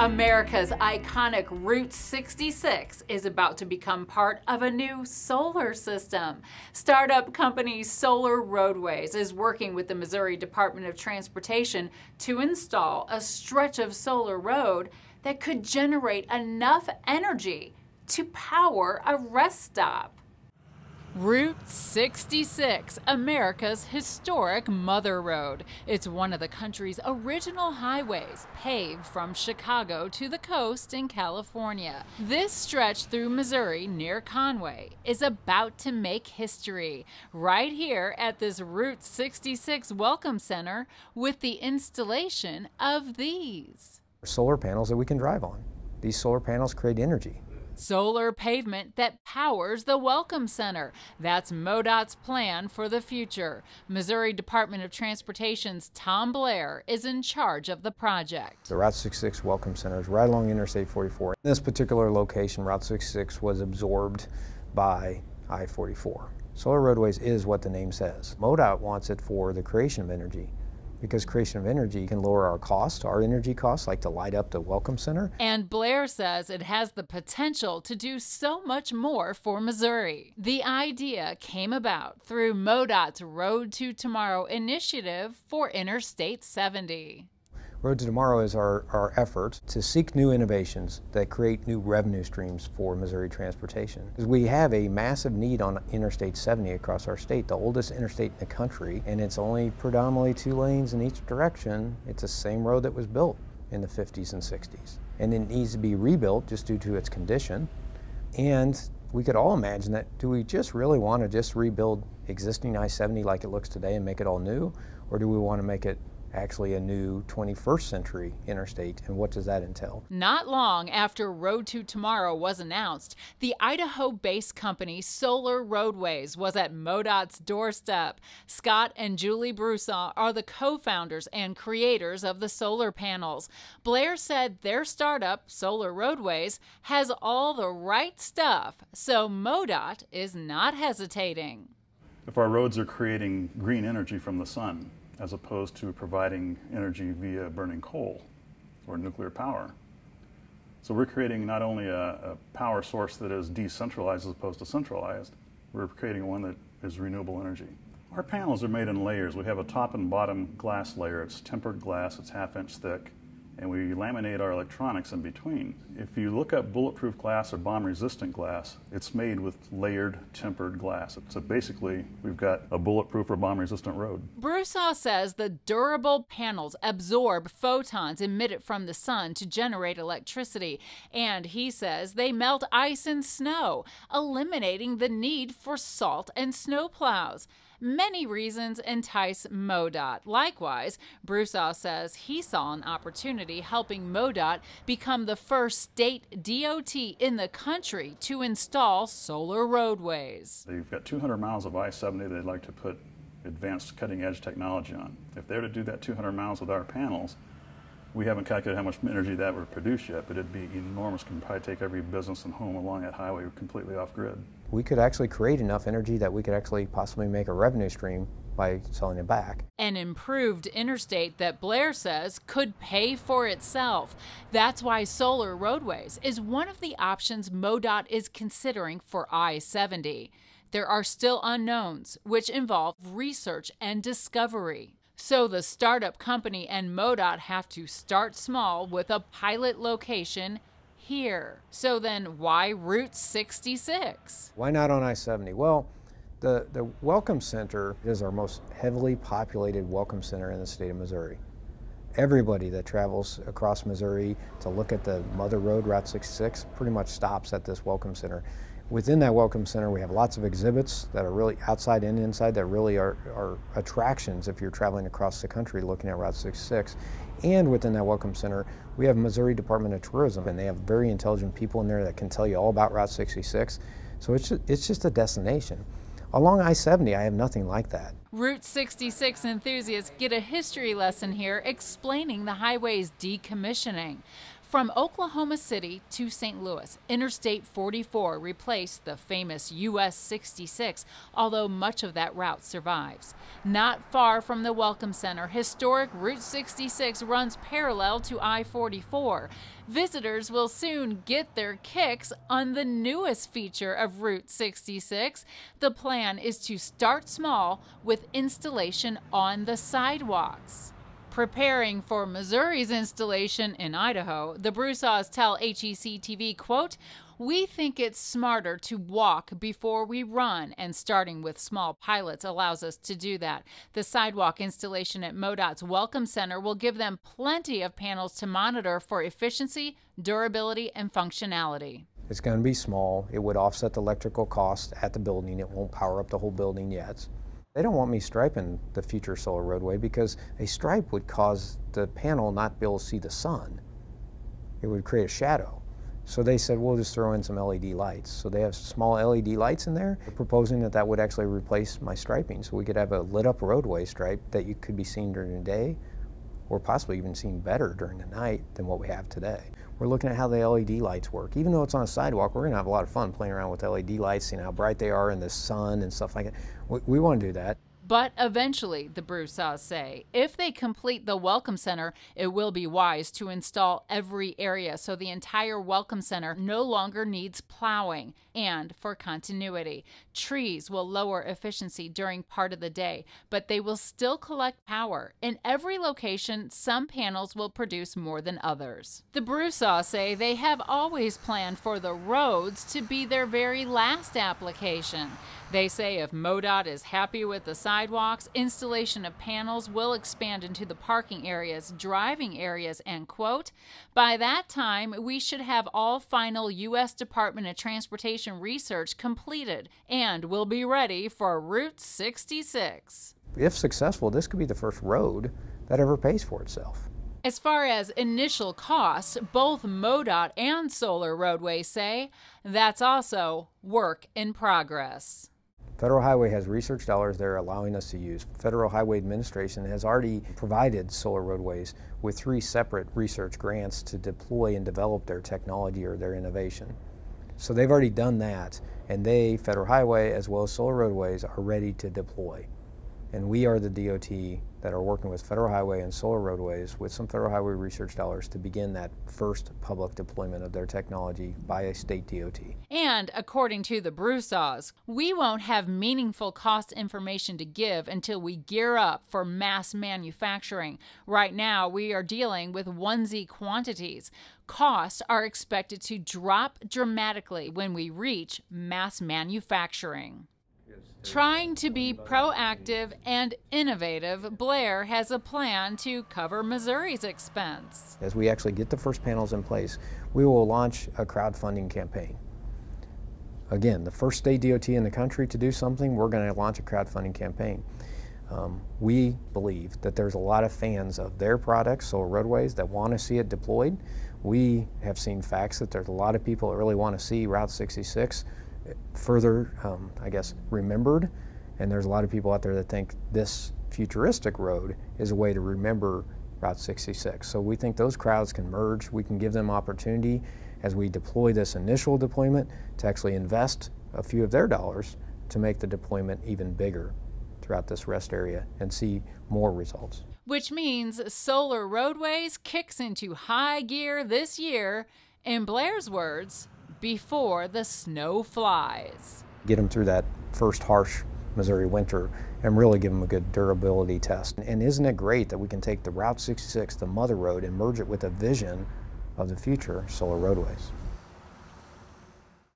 America's iconic Route 66 is about to become part of a new solar system. Startup company Solar Roadways is working with the Missouri Department of Transportation to install a stretch of solar road that could generate enough energy to power a rest stop. Route 66, America's historic mother road. It's one of the country's original highways, paved from Chicago to the coast in California. This stretch through Missouri near Conway is about to make history right here at this Route 66 Welcome Center with the installation of these solar panels that we can drive on. These solar panels create energy. Solar pavement that powers the Welcome Center. That's MoDOT's plan for the future. Missouri Department of Transportation's Tom Blair is in charge of the project. The Route 66 Welcome Center is right along Interstate 44. In this particular location, Route 66 was absorbed by I-44. Solar Roadways is what the name says. MoDOT wants it for the creation of energy, because creation of energy can lower our cost, our energy costs, like to light up the Welcome Center. And Blair says it has the potential to do so much more for Missouri. The idea came about through MoDOT's Road to Tomorrow Initiative for Interstate 70. Road to Tomorrow is our effort to seek new innovations that create new revenue streams for Missouri transportation. We have a massive need on Interstate 70 across our state, the oldest interstate in the country, and it's only predominantly 2 lanes in each direction. It's the same road that was built in the 50s and 60s. And it needs to be rebuilt just due to its condition. And we could all imagine that, do we just really want to just rebuild existing I-70 like it looks today and make it all new, or do we want to make it actually a new 21st century interstate, and what does that entail? Not long after Road to Tomorrow was announced, the Idaho-based company Solar Roadways was at MoDOT's doorstep. Scott and Julie Brusaw are the co-founders and creators of the solar panels. Blair said their startup, Solar Roadways, has all the right stuff, so MoDOT is not hesitating. If our roads are creating green energy from the sun, as opposed to providing energy via burning coal or nuclear power. So we're creating not only a power source that is decentralized as opposed to centralized, we're creating one that is renewable energy. Our panels are made in layers. We have a top and bottom glass layer. It's tempered glass, it's 1/2 inch thick, and we laminate our electronics in between. If you look up bulletproof glass or bomb-resistant glass, it's made with layered tempered glass. So basically, we've got a bulletproof or bomb-resistant road. Brusaw says the durable panels absorb photons emitted from the sun to generate electricity, and he says they melt ice and snow, eliminating the need for salt and snow plows. Many reasons entice MoDOT. Likewise, Brusaw says he saw an opportunity helping MoDOT become the first state DOT in the country to install solar roadways. They've got 200 miles of I-70 they'd like to put advanced cutting-edge technology on. If they're to do that 200 miles with our panels, we haven't calculated how much energy that would produce yet, but it'd be enormous. It can probably take every business and home along that highway completely off-grid. We could actually create enough energy that we could actually possibly make a revenue stream by selling it back. An improved interstate that Blair says could pay for itself. That's why Solar Roadways is one of the options MoDOT is considering for I-70. There are still unknowns, which involve research and discovery. So the startup company and MoDOT have to start small with a pilot location here. So then why Route 66? Why not on I-70? Well, the Welcome Center is our most heavily populated Welcome Center in the state of Missouri. Everybody that travels across Missouri to look at the mother road, Route 66, pretty much stops at this Welcome Center. Within that Welcome Center, we have lots of exhibits that are really outside and inside that really are attractions if you're traveling across the country looking at Route 66. And within that Welcome Center, we have Missouri Department of Tourism, and they have very intelligent people in there that can tell you all about Route 66. So it's just a destination. Along I-70, I have nothing like that. Route 66 enthusiasts get a history lesson here explaining the highway's decommissioning. From Oklahoma City to St. Louis, Interstate 44 replaced the famous US 66, although much of that route survives. Not far from the Welcome Center, historic Route 66 runs parallel to I-44. Visitors will soon get their kicks on the newest feature of Route 66. The plan is to start small with installation on the sidewalks. Preparing for Missouri's installation in Idaho, the Brusaws tell HEC-TV, quote, "We think it's smarter to walk before we run, and starting with small pilots allows us to do that. The sidewalk installation at MoDOT's Welcome Center will give them plenty of panels to monitor for efficiency, durability, and functionality." It's going to be small. It would offset the electrical cost at the building. It won't power up the whole building yet. They don't want me striping the future solar roadway because a stripe would cause the panel not to be able to see the sun. It would create a shadow. So they said, we'll just throw in some LED lights. So they have small LED lights in there. They're proposing that that would actually replace my striping. So we could have a lit up roadway stripe that you could be seen during the day or possibly even seen better during the night than what we have today. We're looking at how the LED lights work. Even though it's on a sidewalk, we're going to have a lot of fun playing around with LED lights, seeing how bright they are in the sun and stuff like that. We want to do that. But eventually, the Brusaws say, if they complete the Welcome Center, it will be wise to install every area so the entire Welcome Center no longer needs plowing. And for continuity, trees will lower efficiency during part of the day, but they will still collect power. In every location, some panels will produce more than others. The Brusaws say they have always planned for the roads to be their very last application. They say if MoDOT is happy with the sidewalks, installation of panels will expand into the parking areas, driving areas, and quote, "By that time, we should have all final U.S. Department of Transportation research completed and will be ready for Route 66. If successful, this could be the first road that ever pays for itself. As far as initial costs, both MoDOT and Solar Roadways say that's also work in progress. Federal Highway has research dollars they're allowing us to use. Federal Highway Administration has already provided Solar Roadways with 3 separate research grants to deploy and develop their technology or their innovation. So they've already done that, and they, Federal Highway as well as Solar Roadways, are ready to deploy. And we are the DOT that are working with Federal Highway and Solar Roadways with some Federal Highway research dollars to begin that first public deployment of their technology by a state DOT. And according to the Brusaws, we won't have meaningful cost information to give until we gear up for mass manufacturing. Right now, we are dealing with onesie quantities. Costs are expected to drop dramatically when we reach mass manufacturing. Trying to be proactive and innovative, Blair has a plan to cover Missouri's expense. As we actually get the first panels in place, we will launch a crowdfunding campaign. Again, the first state DOT in the country to do something, we're going to launch a crowdfunding campaign. We believe that there's a lot of fans of their products, Solar Roadways, that want to see it deployed. We have seen facts that there's a lot of people that really want to see Route 66 further, I guess, remembered, and there's a lot of people out there that think this futuristic road is a way to remember Route 66. So we think those crowds can merge. We can give them opportunity as we deploy this initial deployment to actually invest a few of their dollars to make the deployment even bigger throughout this rest area and see more results. Which means Solar Roadways kicks into high gear this year, in Blair's words, before the snow flies. Get them through that first harsh Missouri winter and really give them a good durability test. And isn't it great that we can take the Route 66, the mother road, and merge it with a vision of the future Solar Roadways?